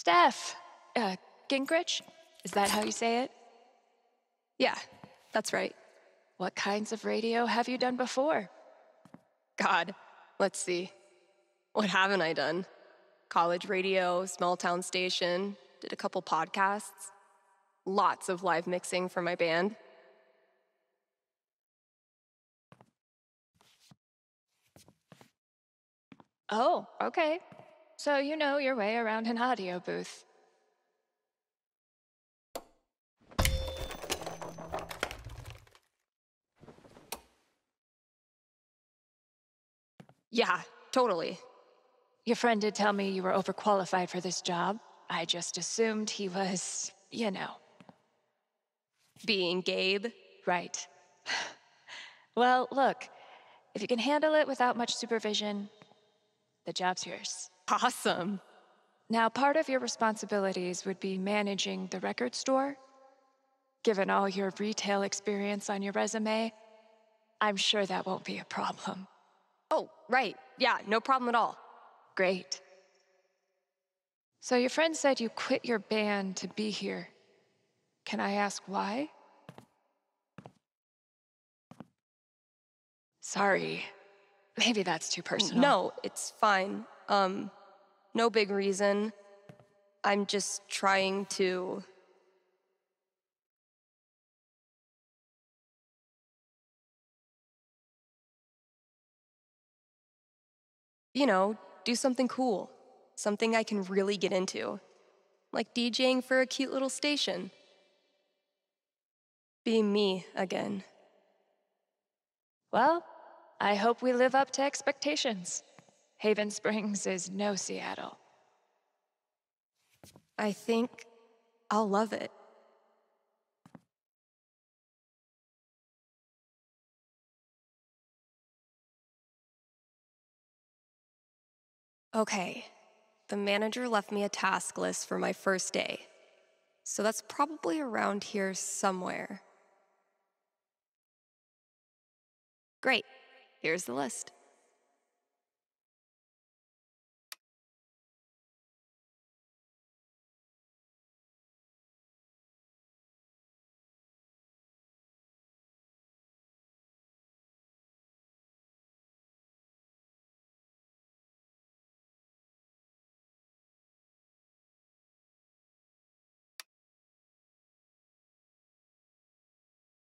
Steph Gingrich, is that how you say it? Yeah, that's right. What kinds of radio have you done before? God, let's see. What haven't I done? College radio, small town station, did a couple podcasts, lots of live mixing for my band. Oh, okay. So you know your way around an audio booth. Yeah, totally. Your friend did tell me you were overqualified for this job. I just assumed he was, you know. Being Gabe? Right. Well, look, if you can handle it without much supervision, the job's yours. Awesome. Now, part of your responsibilities would be managing the record store. Given all your retail experience on your resume, I'm sure that won't be a problem. Oh, right. Yeah, no problem at all. Great. So your friend said you quit your band to be here. Can I ask why? Sorry. Maybe that's too personal. No, it's fine. No big reason. I'm just trying to... you know, do something cool. Something I can really get into. Like DJing for a cute little station. Be me again. Well, I hope we live up to expectations. Haven Springs is no Seattle. I think I'll love it. Okay, the manager left me a task list for my first day, so that's probably around here somewhere. Great, here's the list.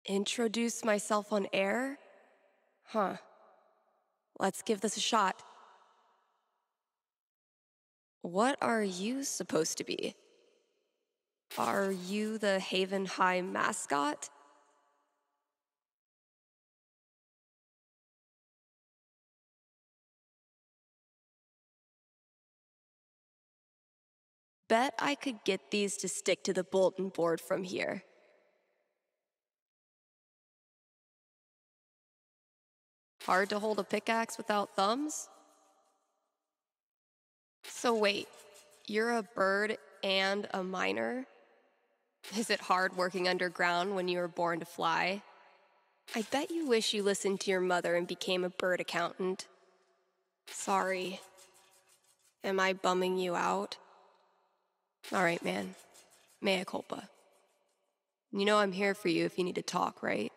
Introduce myself on air? Huh. Let's give this a shot. What are you supposed to be? Are you the Haven High mascot? Bet I could get these to stick to the bulletin board from here. Hard to hold a pickaxe without thumbs? So wait, you're a bird and a miner? Is it hard working underground when you were born to fly? I bet you wish you listened to your mother and became a bird accountant. Sorry. Am I bumming you out? All right, man. Mea culpa. You know I'm here for you if you need to talk, right?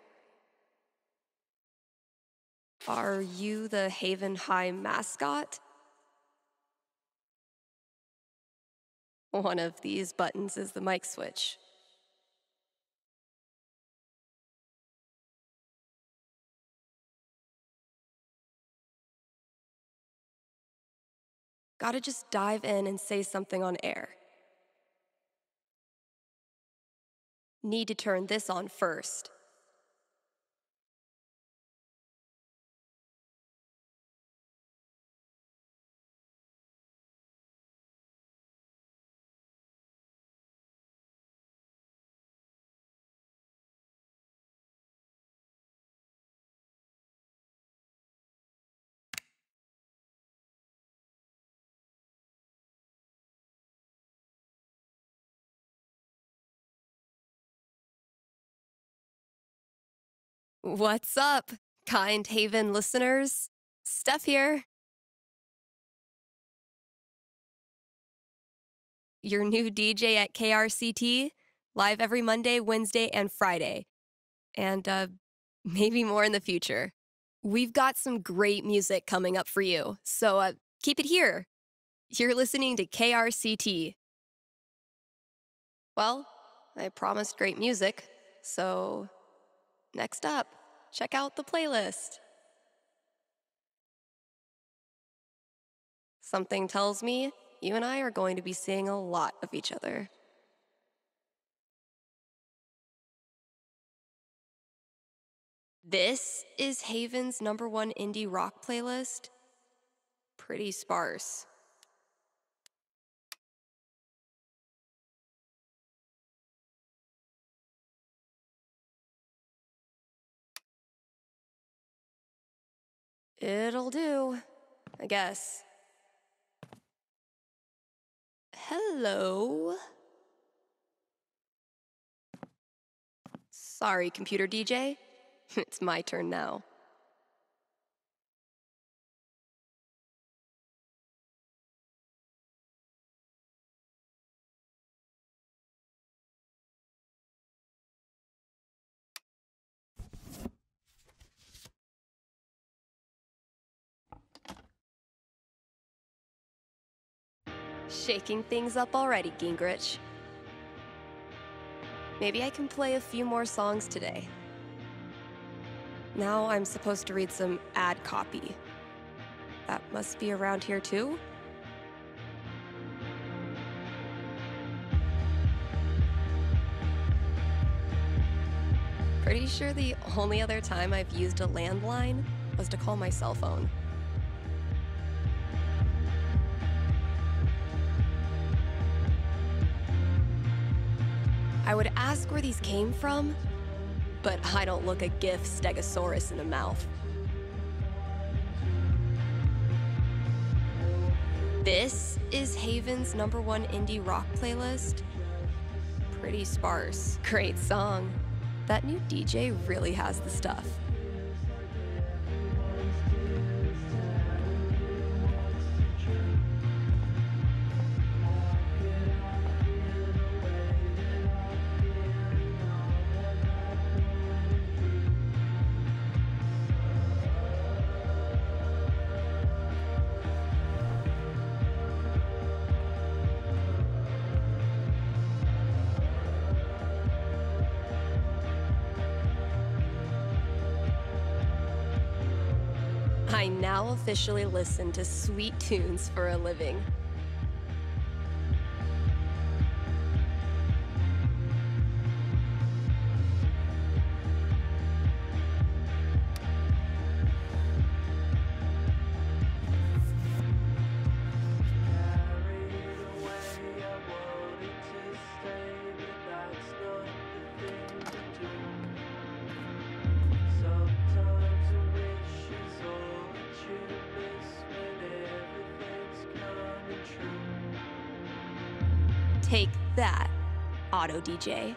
Are you the Haven High mascot? One of these buttons is the mic switch. Gotta just dive in and say something on air. Need to turn this on first. What's up, kind Haven listeners? Steph here. your new DJ at KRCT, live every Monday, Wednesday, and Friday. And maybe more in the future. We've got some great music coming up for you, so keep it here. You're listening to KRCT. Well, I promised great music, so next up, check out the playlist. Something tells me you and I are going to be seeing a lot of each other. This is Haven's #1 indie rock playlist. Pretty sparse. It'll do, I guess. Hello. Sorry, computer DJ. It's my turn now. Shaking things up already, Gingrich. Maybe I can play a few more songs today. Now I'm supposed to read some ad copy. That must be around here too? Pretty sure the only other time I've used a landline was to call my cell phone. I would ask where these came from, but I don't look a gift stegosaurus in the mouth. This is Haven's #1 indie rock playlist. Pretty sparse. Great song. That new DJ really has the stuff. I now officially listen to sweet tunes for a living. Take that, auto DJ.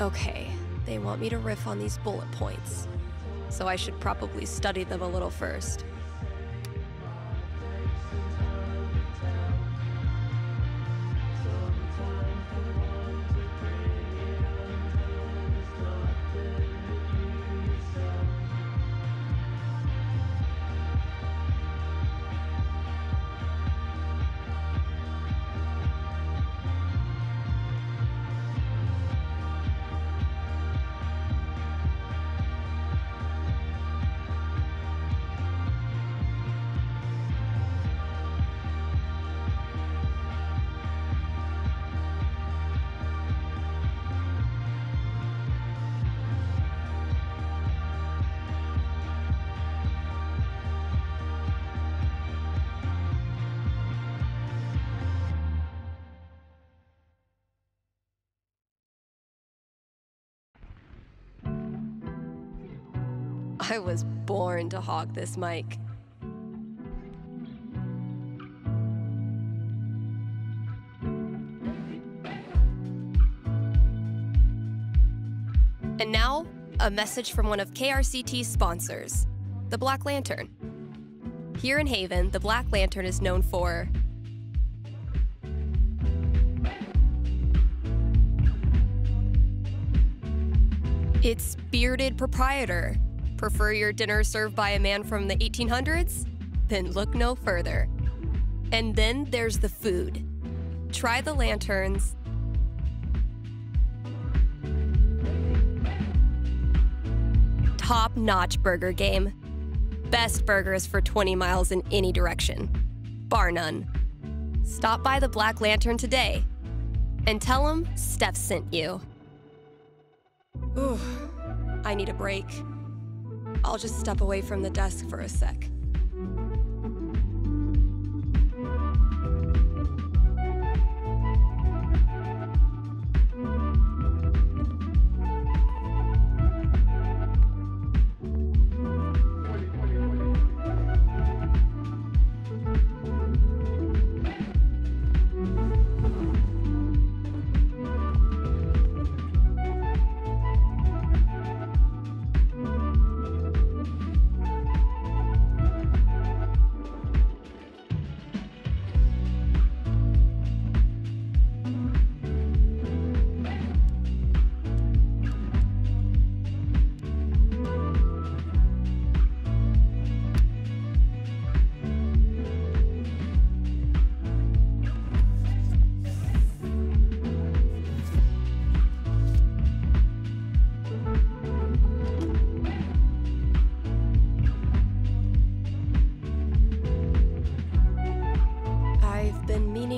Okay, they want me to riff on these bullet points, so I should probably study them a little first. I was born to hog this mic. And now, a message from one of KRCT's sponsors, the Black Lantern. Here in Haven, the Black Lantern is known for its bearded proprietor. Prefer your dinner served by a man from the 1800s? Then look no further. And then there's the food. Try the Lanterns. Top-notch burger game. Best burgers for 20 miles in any direction. Bar none. Stop by the Black Lantern today and tell them Steph sent you. Ooh, I need a break. I'll just step away from the desk for a sec.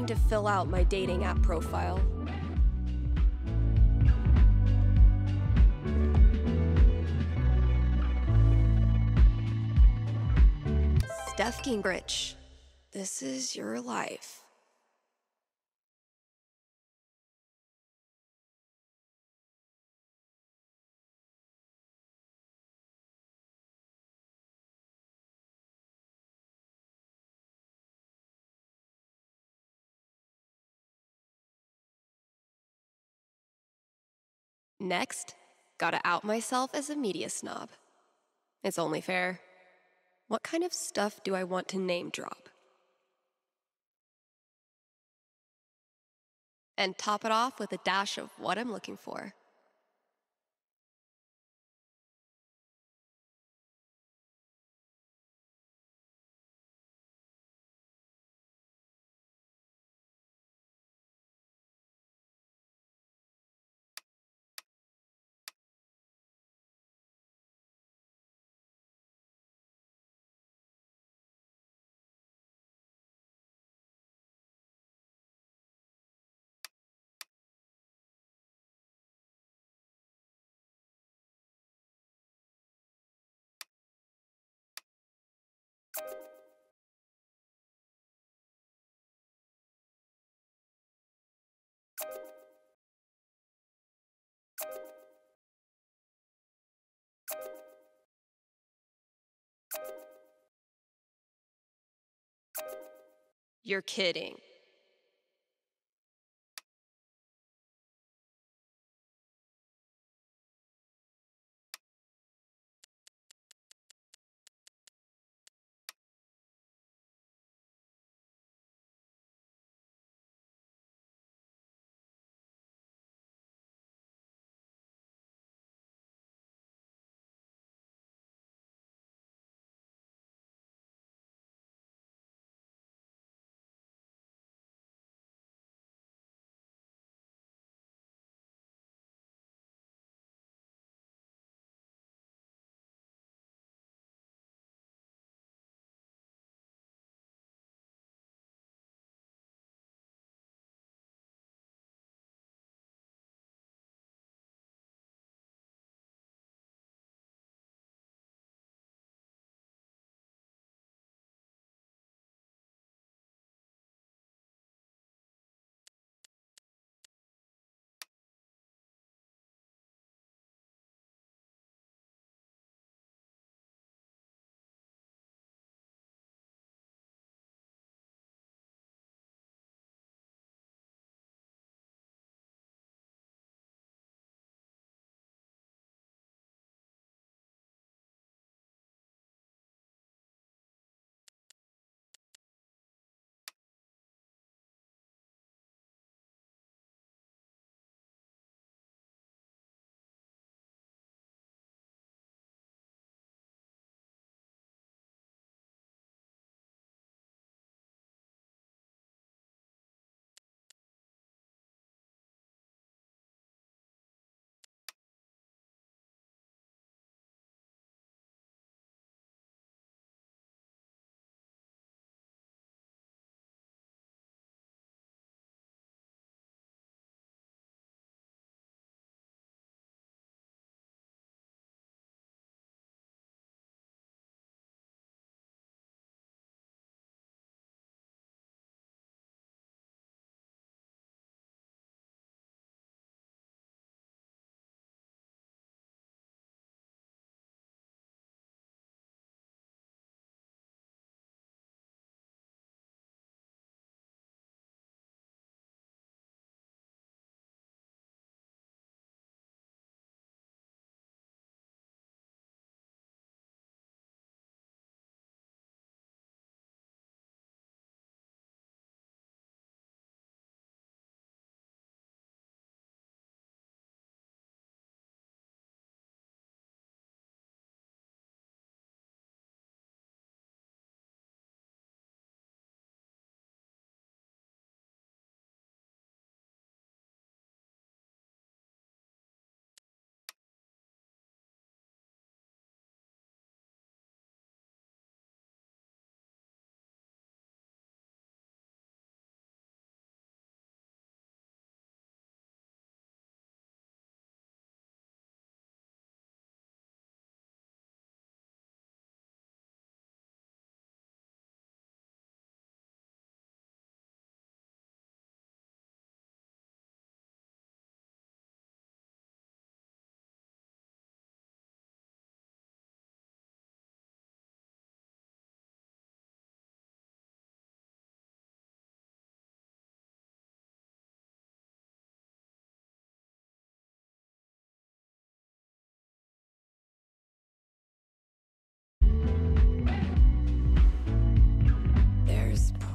To fill out my dating app profile. Steph Gingrich, this is your life. Next, gotta out myself as a media snob. It's only fair. What kind of stuff do I want to name drop? And top it off with a dash of what I'm looking for. You're kidding.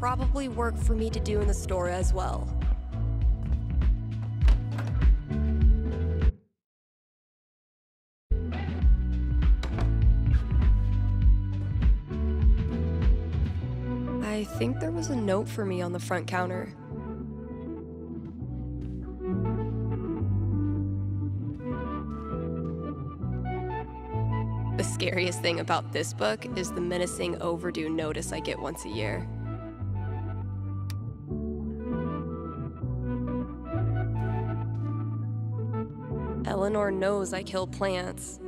probably work for me to do in the store as well. I think there was a note for me on the front counter. The scariest thing about this book is the menacing overdue notice I get once a year. Eleanor knows I kill plants.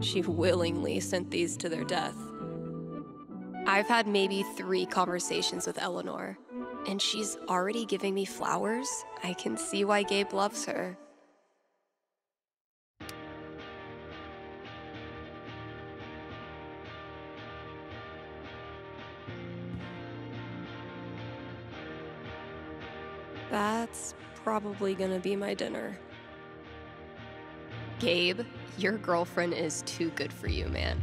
She willingly sent these to their death. I've had maybe 3 conversations with Eleanor, and she's already giving me flowers. I can see why Gabe loves her. That's probably gonna be my dinner. Gabe, your girlfriend is too good for you, man.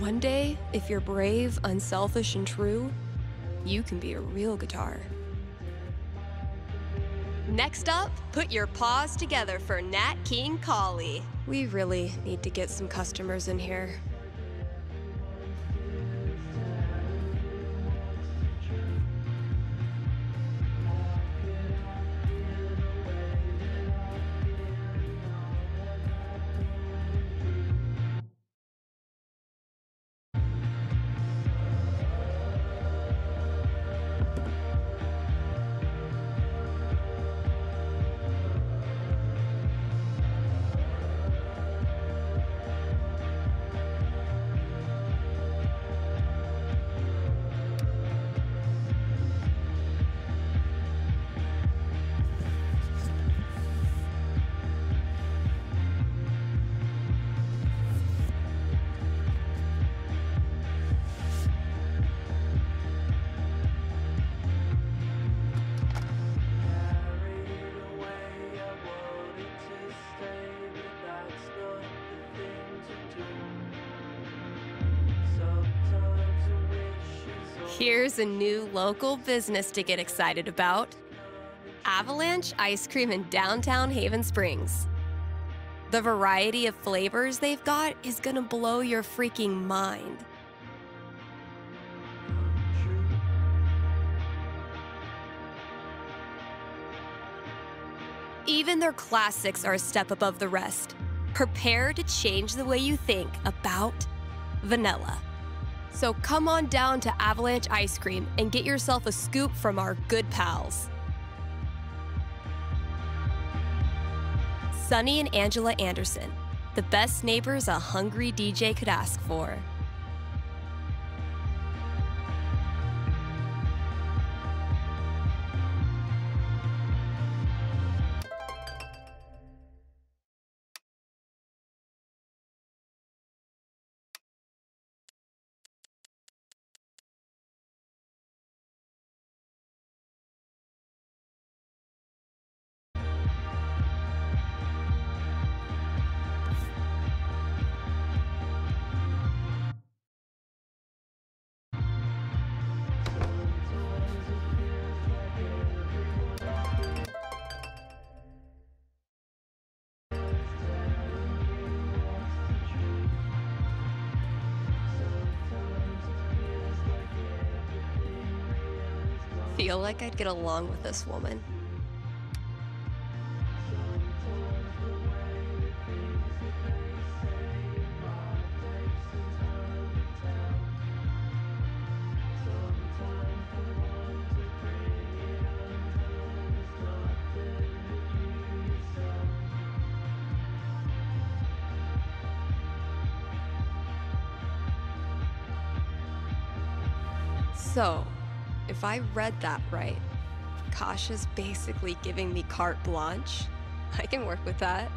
One day, if you're brave, unselfish, and true, you can be a real guitar. Next up, put your paws together for Nat King Cole. We really need to get some customers in here. Here's a new local business to get excited about. Avalanche Ice Cream in downtown Haven Springs. The variety of flavors they've got is gonna blow your freaking mind. Even their classics are a step above the rest. Prepare to change the way you think about vanilla. So come on down to Avalanche Ice Cream and get yourself a scoop from our good pals. Sunny and Angela Anderson, the best neighbors a hungry DJ could ask for. I feel like I'd get along with this woman. So, if I read that right, Kasha's basically giving me carte blanche. I can work with that.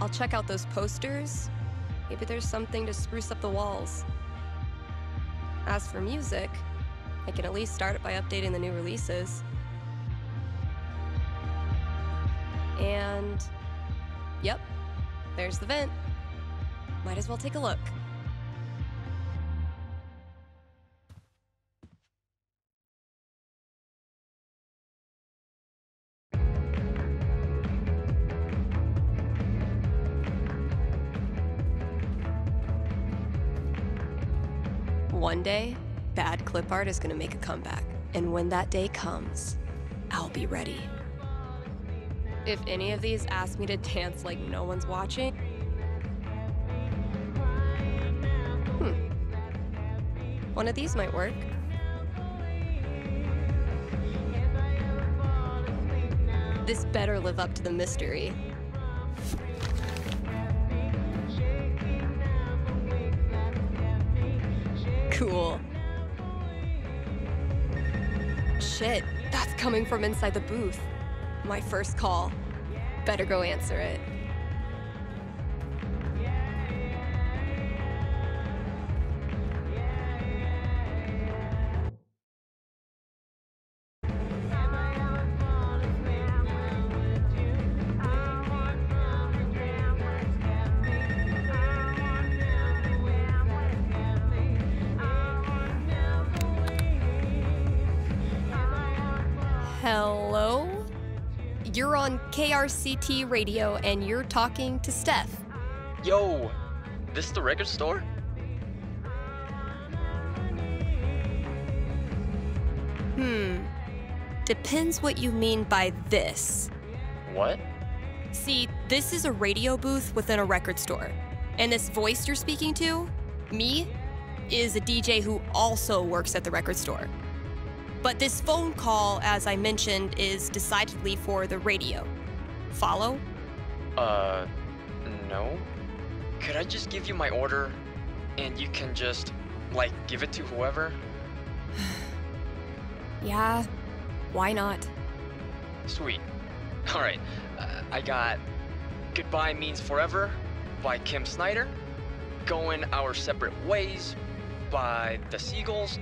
I'll check out those posters. Maybe there's something to spruce up the walls. As for music, I can at least start it by updating the new releases. And, yep, there's the vent. Might as well take a look. One day, bad clip art is gonna make a comeback. And when that day comes, I'll be ready. If any of these ask me to dance like no one's watching... One of these might work. This better live up to the mystery. Cool. Shit, that's coming from inside the booth. My first call. Better go answer it. Hello? You're on KRCT radio and you're talking to Steph. Yo, this the record store? Depends what you mean by this. What? See, this is a radio booth within a record store. And this voice you're speaking to, me, is a DJ who also works at the record store. But this phone call, as I mentioned, is decidedly for the radio. Follow? No. Could I just give you my order, and you can just, like, give it to whoever? Yeah, why not? Sweet. Alright, I got Goodbye Means Forever by Kim Snyder, Going Our Separate Ways by The Seagulls,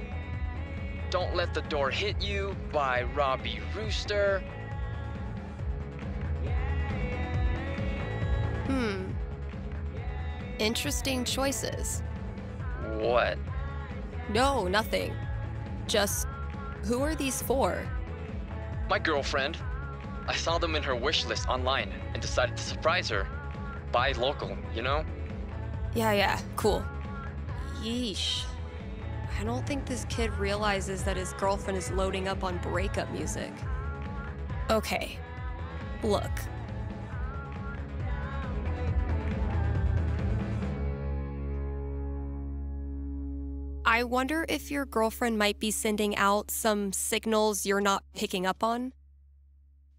Don't Let the Door Hit You by Robbie Rooster. Interesting choices. What? No, nothing. Just, who are these for? My girlfriend. I saw them in her wish list online and decided to surprise her. Buy local, you know? Yeah, cool. Yeesh. I don't think this kid realizes that his girlfriend is loading up on breakup music. Okay, look. I wonder if your girlfriend might be sending out some signals you're not picking up on?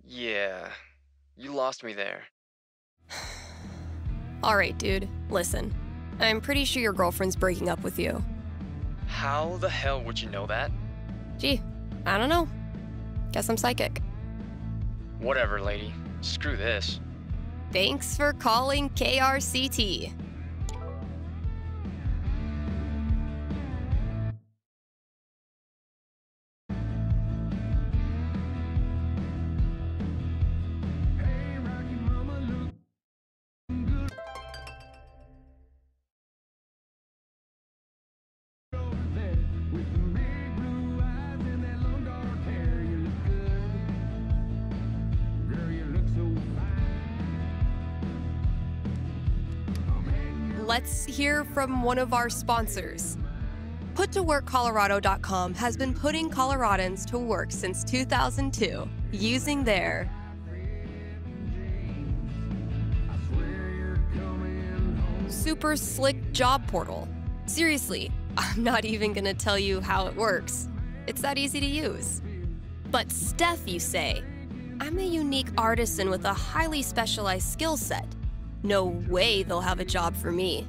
Yeah, you lost me there. All right, dude, listen. I'm pretty sure your girlfriend's breaking up with you. How the hell would you know that? Gee, I don't know. Guess I'm psychic. Whatever, lady. Screw this. Thanks for calling KRCT. Let's hear from one of our sponsors. PutToWorkColorado.com has been putting Coloradans to work since 2002 using their super slick job portal. Seriously, I'm not even gonna tell you how it works. It's that easy to use. But Steph, you say, I'm a unique artisan with a highly specialized skill set. No way they'll have a job for me.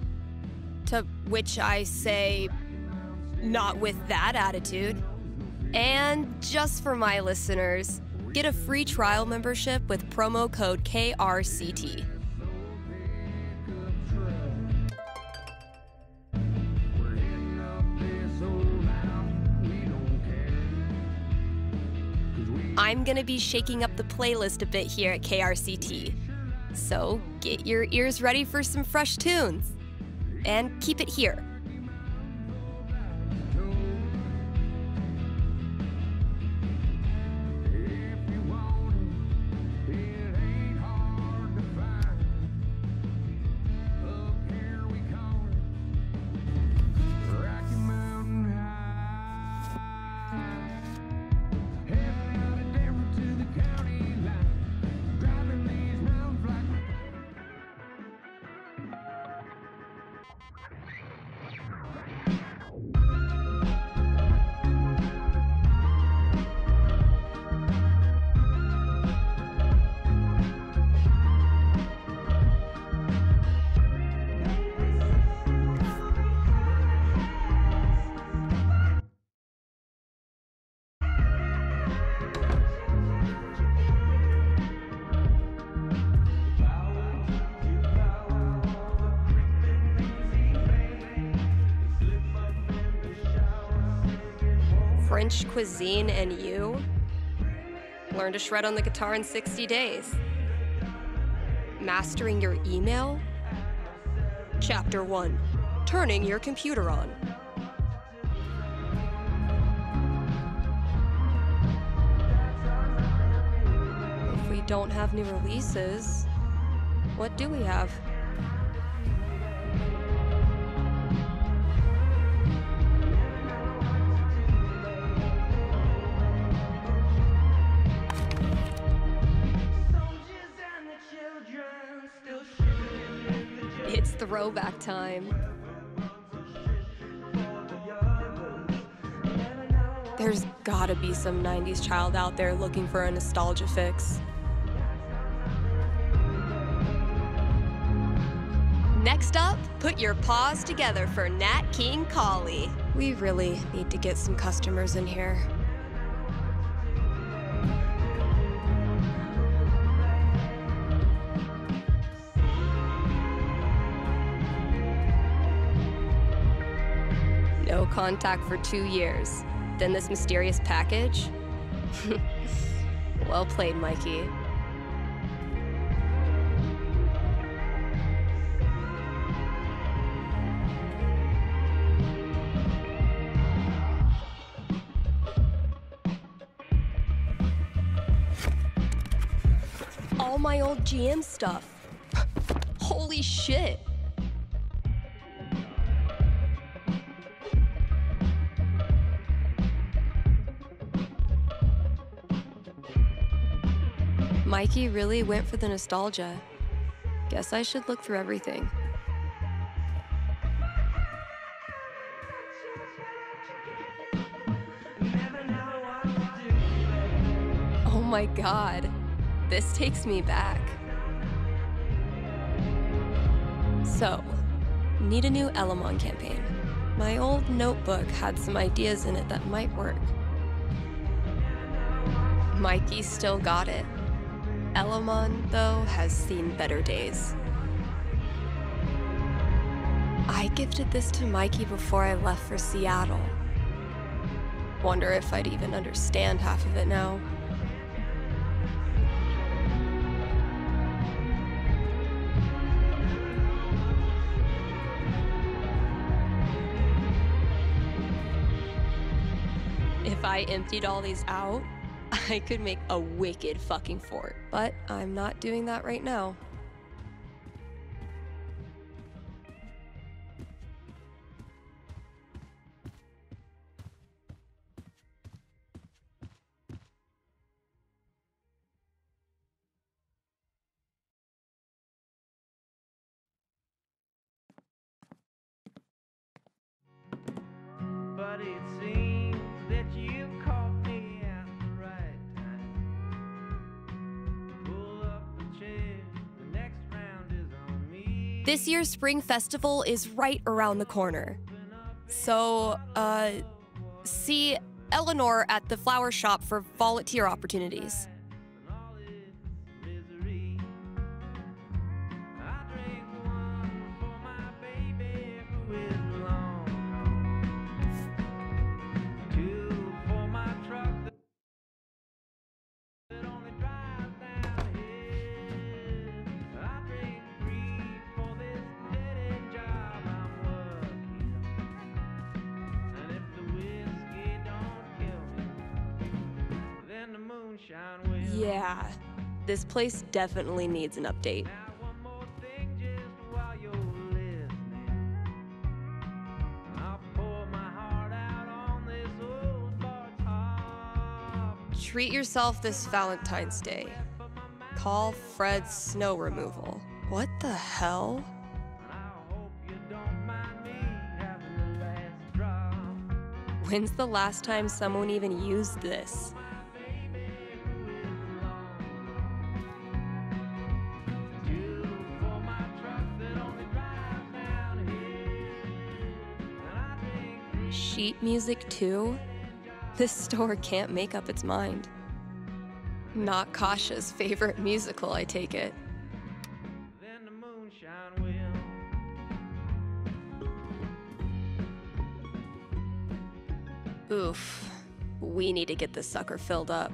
To which I say, not with that attitude. And just for my listeners, get a free trial membership with promo code KRCT. I'm gonna be shaking up the playlist a bit here at KRCT, so get your ears ready for some fresh tunes, and keep it here. French cuisine and you? Learn to shred on the guitar in 60 days. Mastering your email? Chapter 1, turning your computer on. If we don't have new releases, what do we have? It's throwback time. There's gotta be some 90s child out there looking for a nostalgia fix. Next up, put your paws together for Nat King Cole. We really need to get some customers in here. No contact for 2 years. Then this mysterious package? Well played, Mikey. All my old GM stuff. Holy shit. Mikey really went for the nostalgia. Guess I should look through everything. Oh my God, this takes me back. So, need a new Elamon campaign. My old notebook had some ideas in it that might work. Mikey still got it. Elamon, though, has seen better days. I gifted this to Mikey before I left for Seattle. Wonder if I'd even understand half of it now. If I emptied all these out, I could make a wicked fucking fort, but I'm not doing that right now. But it seems that you caught me. This year's Spring Festival is right around the corner. So, see Eleanor at the flower shop for volunteer opportunities. Yeah, this place definitely needs an update. Treat yourself this Valentine's Day. Call Fred's snow removal. What the hell? When's the last time someone even used this? Sheet music too? This store can't make up its mind. Not Kasha's favorite musical, I take it. Then the moonshine will. Oof. We need to get this sucker filled up.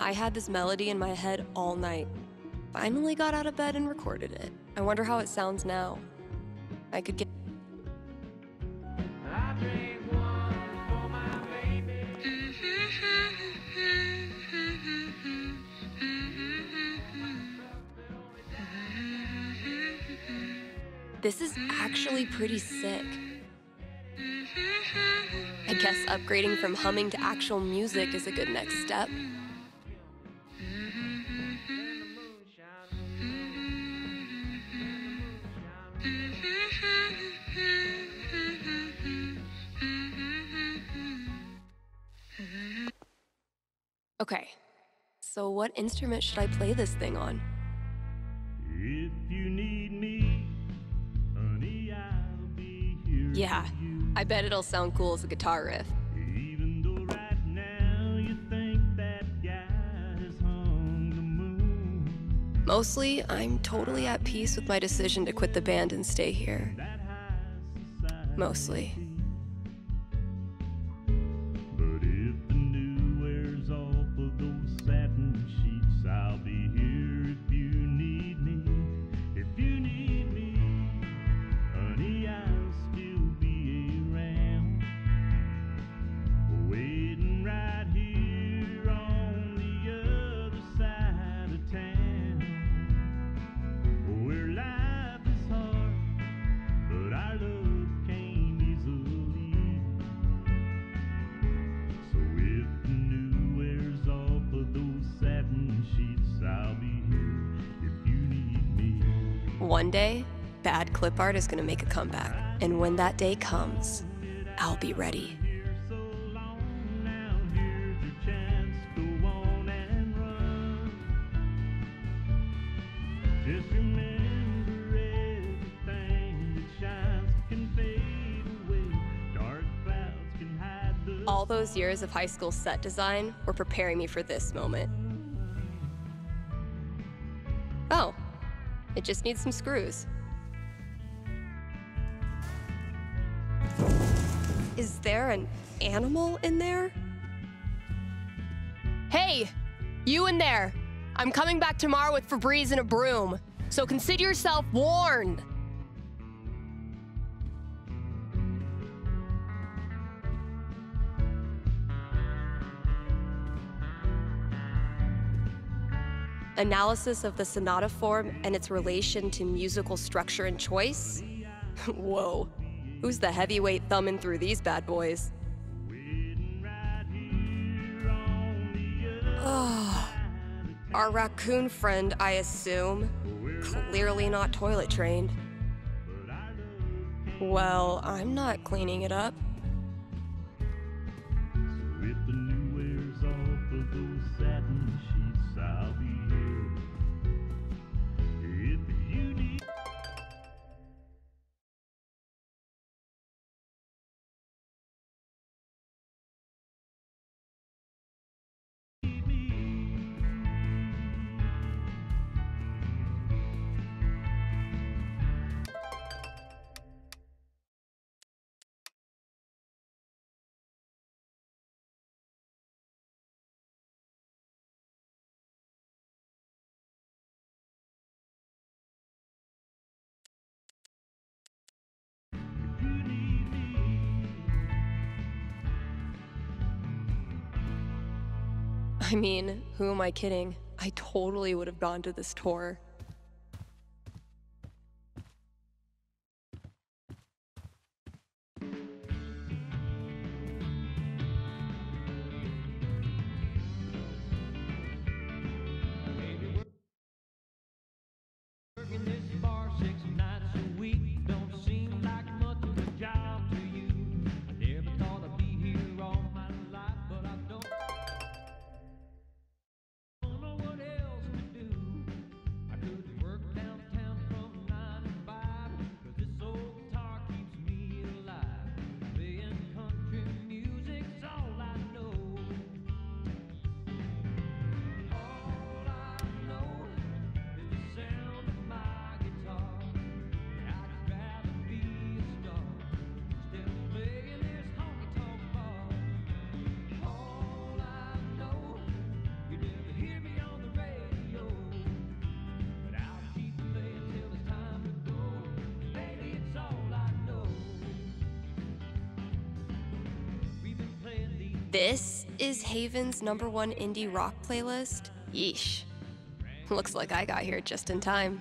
I had this melody in my head all night. Finally got out of bed and recorded it. I wonder how it sounds now. I could get... This is actually pretty sick. I guess upgrading from humming to actual music is a good next step. Okay, so what instrument should I play this thing on? If you need me, honey, I'll be here. Yeah, I bet it'll sound cool as a guitar riff. Even though right now you think that guy is on the moon. Mostly, I'm totally at peace with my decision to quit the band and stay here. Mostly. One day, bad clip art is going to make a comeback, and when that day comes, I'll be ready. All those years of high school set design were preparing me for this moment. Oh. It just needs some screws. Is there an animal in there? Hey, you in there. I'm coming back tomorrow with Febreze and a broom, so consider yourself warned. Analysis of the sonata form and its relation to musical structure and choice? Whoa, who's the heavyweight thumbing through these bad boys? Oh, our raccoon friend, I assume, clearly not toilet trained. Well, I'm not cleaning it up. I'll be here. I mean, who am I kidding? I totally would have gone to this tour. This is Haven's #1 indie rock playlist? Yeesh. Looks like I got here just in time.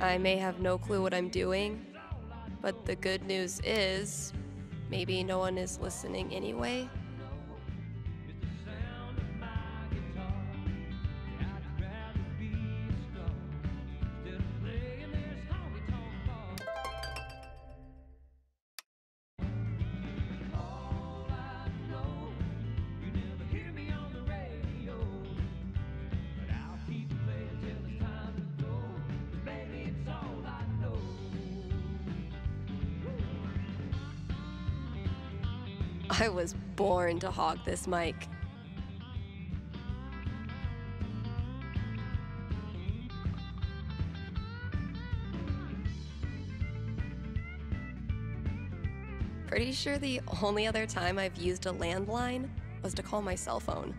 I may have no clue what I'm doing, but the good news is, maybe no one is listening anyway. I was born to hog this mic. Pretty sure the only other time I've used a landline was to call my cell phone.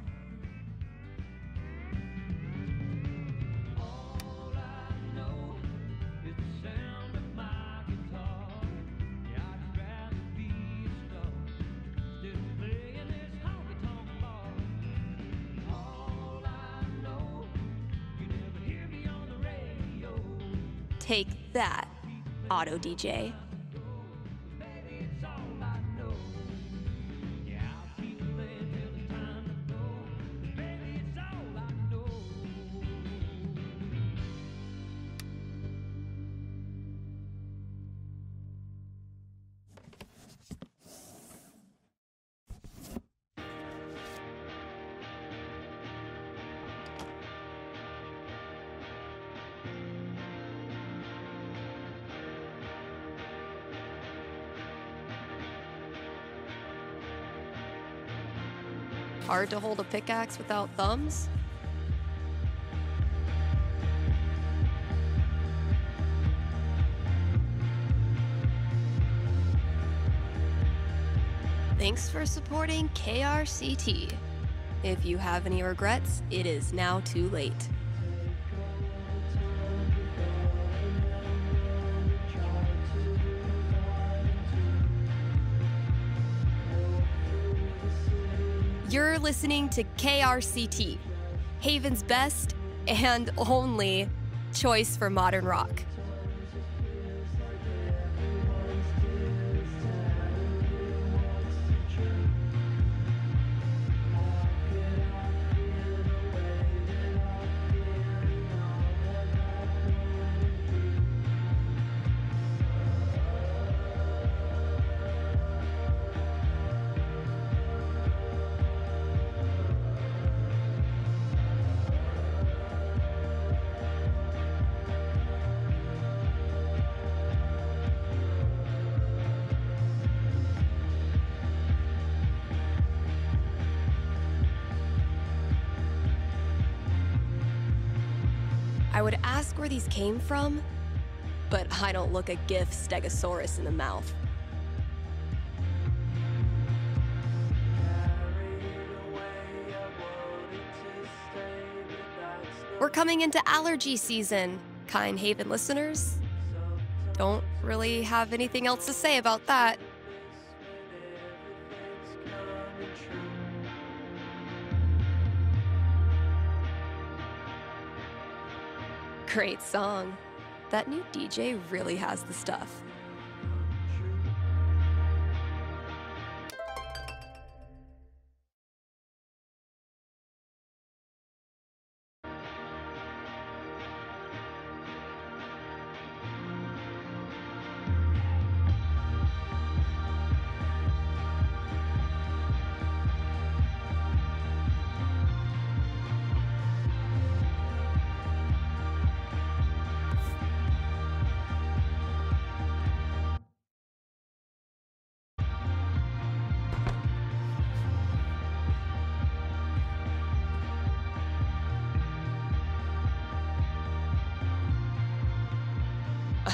Take that, auto DJ. Hard to hold a pickaxe without thumbs? Thanks for supporting KRCT. If you have any regrets, it is now too late. You're listening to KRCT, Haven's best and only choice for modern rock. I would ask where these came from, but I don't look a gift stegosaurus in the mouth. We're coming into allergy season, kind Haven listeners. Don't really have anything else to say about that. Great song. That new DJ really has the stuff.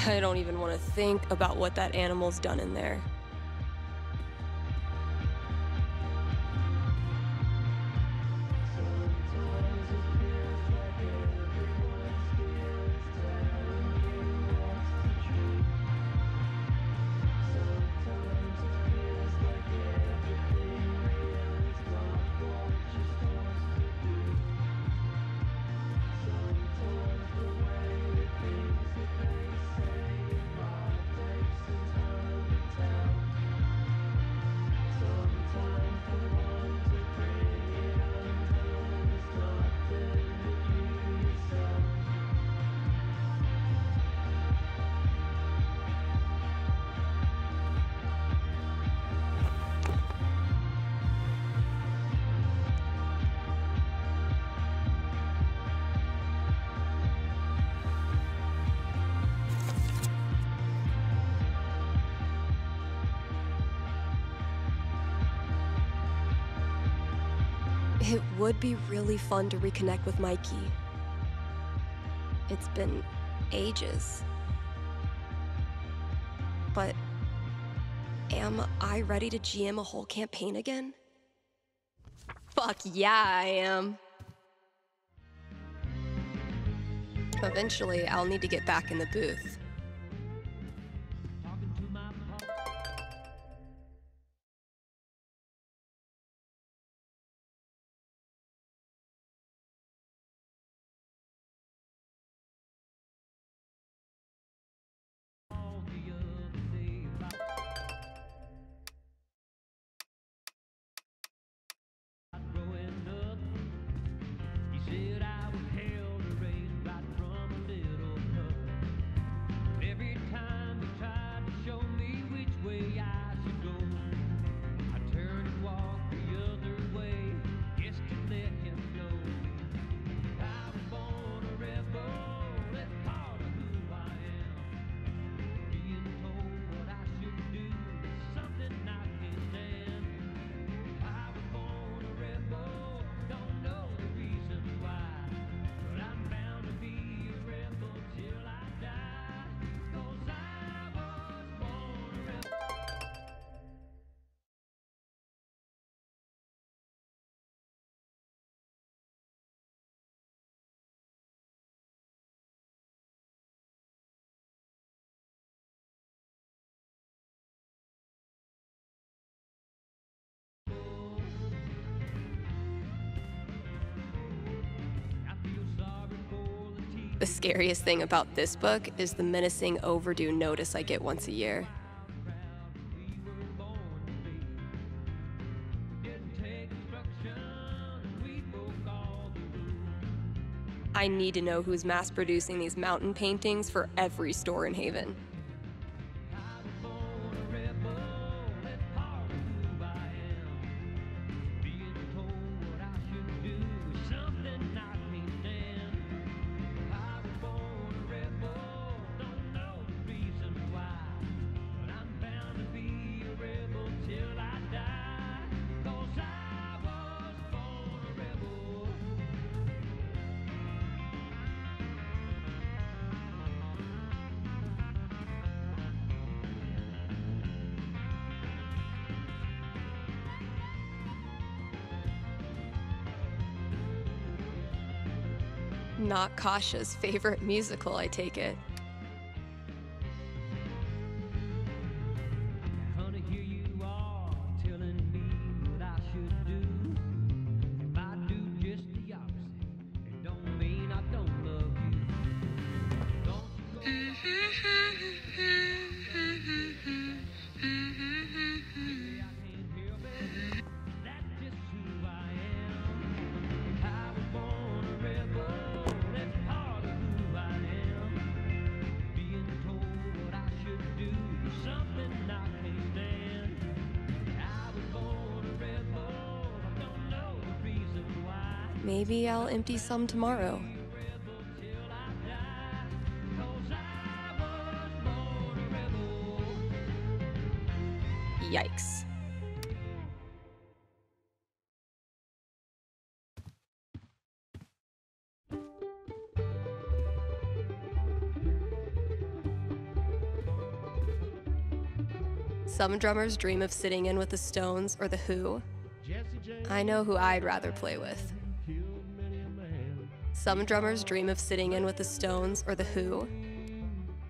I don't even want to think about what that animal's done in there. It would be really fun to reconnect with Mikey. It's been ages. But am I ready to GM a whole campaign again? Fuck yeah, I am. Eventually, I'll need to get back in the booth. The scariest thing about this book is the menacing overdue notice I get once a year. I need to know who's mass producing these mountain paintings for every store in Haven. Not Kasha's favorite musical, I take it. Maybe I'll empty some tomorrow. Yikes. Some drummers dream of sitting in with the Stones or the Who. I know who I'd rather play with. Some drummers dream of sitting in with the Stones or the Who.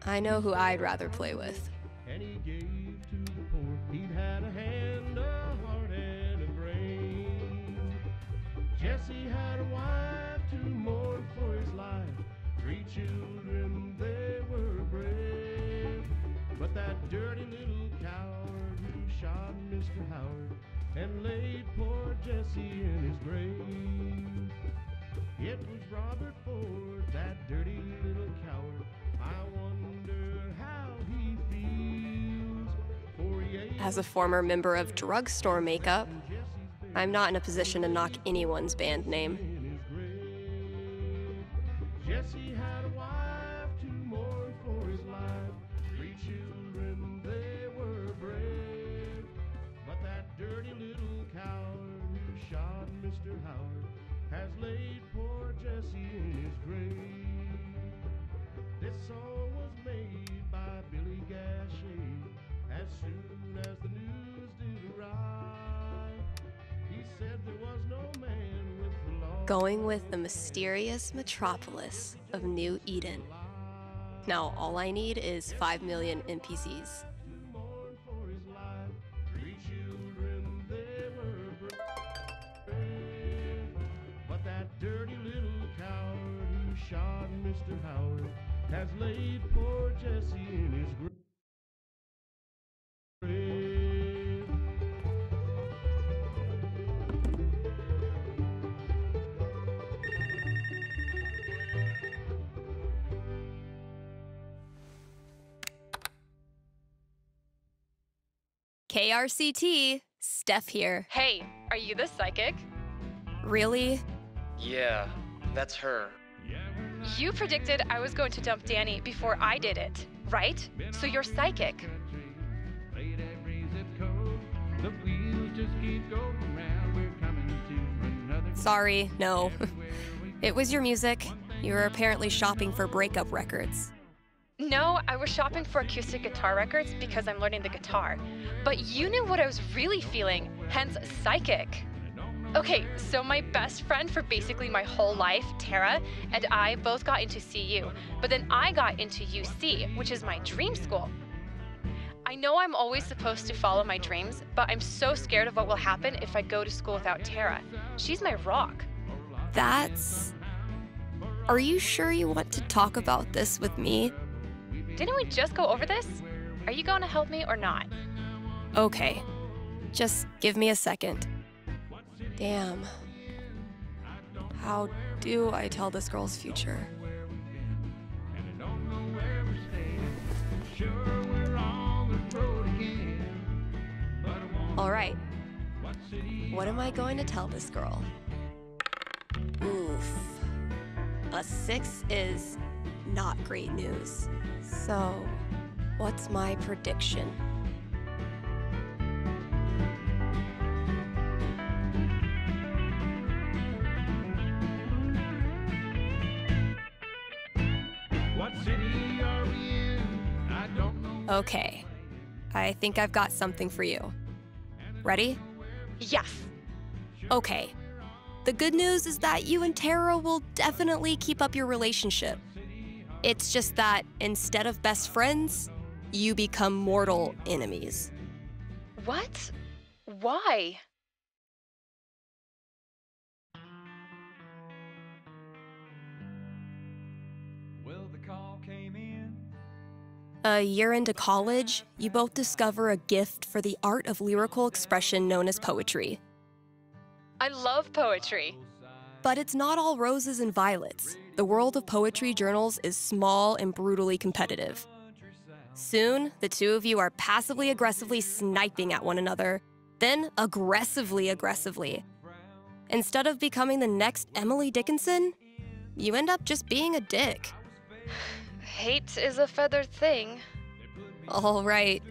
I know who I'd rather play with. Jesse had a wife, 2 more for his life, 3 children, they were brave. But that dirty little coward who shot Mr. Howard and laid poor Jesse in his grave. It was Robert Ford, that dirty little coward. I wonder how he feels. As a former member of Drugstore Makeup, I'm not in a position to knock anyone's band name. Jesse had a wife, 2 more for his life, 3 children, they were brave. But that dirty little coward who shot Mr. Howard has laid poor Jesse in his grave. This song was made by Billy Gashay as soon as the news did arrive. Going with the mysterious metropolis of New Eden. Now all I need is 5 million NPCs. But that dirty little coward who shot Mr. Howard has laid poor Jesse in his grave. KRCT, Steph here. Hey, are you the psychic? Really? Yeah, that's her. You predicted I was going to dump Danny before I did it, right? So you're psychic. Sorry, no. It was your music. You were apparently shopping for breakup records. No, I was shopping for acoustic guitar records because I'm learning the guitar. But you knew what I was really feeling, hence psychic. Okay, so my best friend for basically my whole life, Tara, and I both got into CU, but then I got into UC, which is my dream school. I know I'm always supposed to follow my dreams, but I'm so scared of what will happen if I go to school without Tara. She's my rock. That's... Are you sure you want to talk about this with me? Didn't we just go over this? Are you going to help me or not? Okay. Just give me a second. Damn. How do I tell this girl's future? All right. What am I going to tell this girl? Oof. A 6 is not great news. So, what's my prediction? What city are we in? I don't know. Okay, I think I've got something for you. Ready? Yes. Okay. The good news is that you and Tara will definitely keep up your relationship. It's just that instead of best friends, you become mortal enemies. What? Why? Well, the call came in. A year into college, you both discover a gift for the art of lyrical expression known as poetry. I love poetry. But it's not all roses and violets. The world of poetry journals is small and brutally competitive. Soon, the 2 of you are passively-aggressively sniping at one another, then aggressively-aggressively. Instead of becoming the next Emily Dickinson, you end up just being a dick. Hate is a feathered thing. All right.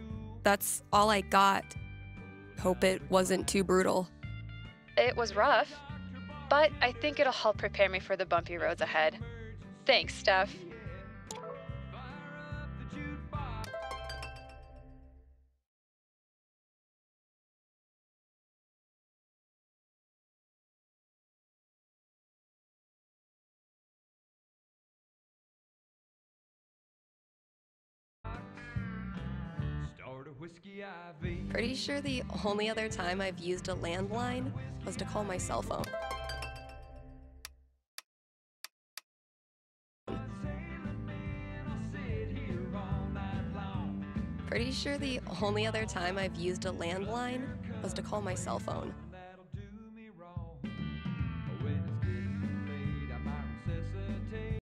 That's all I got. Hope it wasn't too brutal. It was rough, but I think it'll help prepare me for the bumpy roads ahead. Thanks, Steph. Pretty sure the only other time I've used a landline was to call my cell phone. Pretty sure the only other time I've used a landline was to call my cell phone.